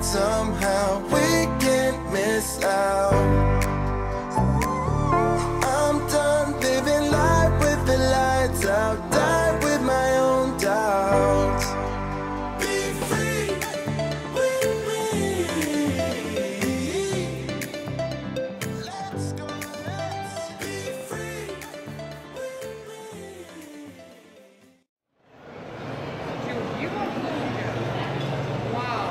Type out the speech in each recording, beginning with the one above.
Somehow we can't miss out. I'm done living life with the lights out. Die with my own doubts. Be free with me. Let's go, let's be free with me. Dude, you got food. Wow.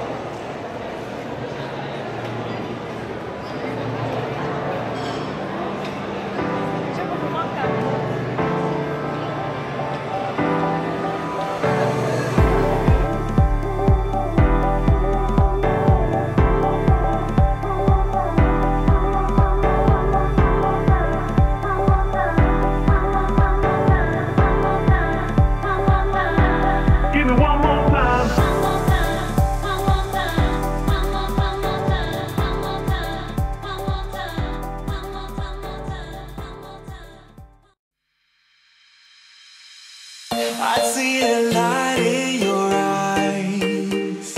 I see the light in your eyes.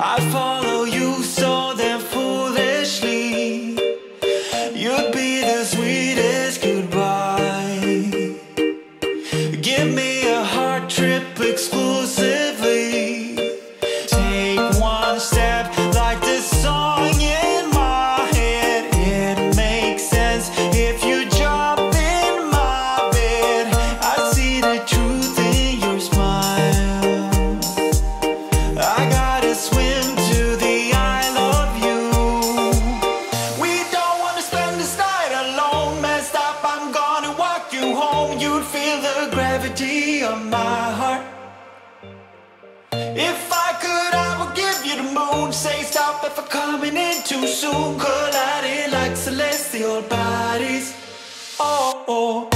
I follow you so damn foolishly. You'd be the sweetest goodbye. Give me a heart trip exclusively. Take one step like this song in my head. It makes sense if you jump in my bed. I see the truth. If I could, I would give you the moon. Say stop if I'm coming in too soon. Colliding like celestial bodies. Oh, oh.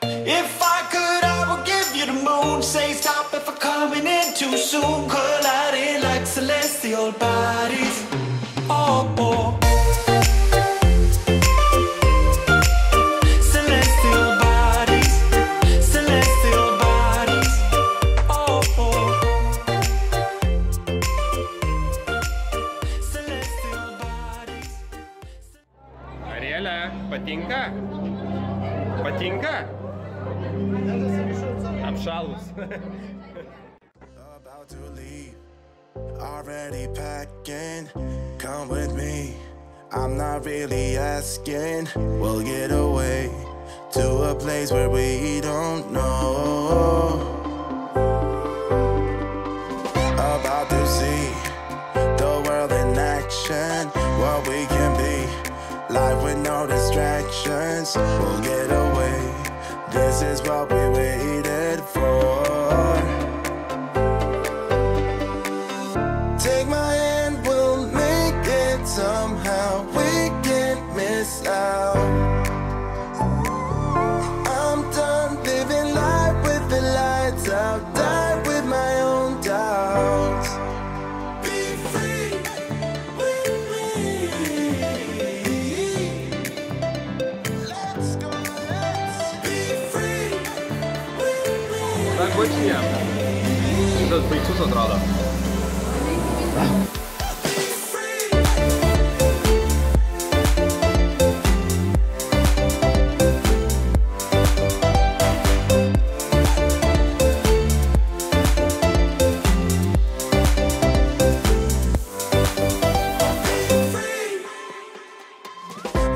If I could, I would give you the moon. Say stop if I'm coming in too soon. Colliding like celestial bodies. Oh, oh. Ариэла, Патинка? Патинка? Abshalus. About to leave, already packing. Come with me, I'm not really asking. We'll get away to a place where we don't know. About to see the world in action, what we can be, life with no distractions. We'll get away, this is what we waited for. Take my hand, we'll make it somehow. We can't miss. обычные. Сейчас бойцу с отрада.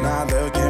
Надо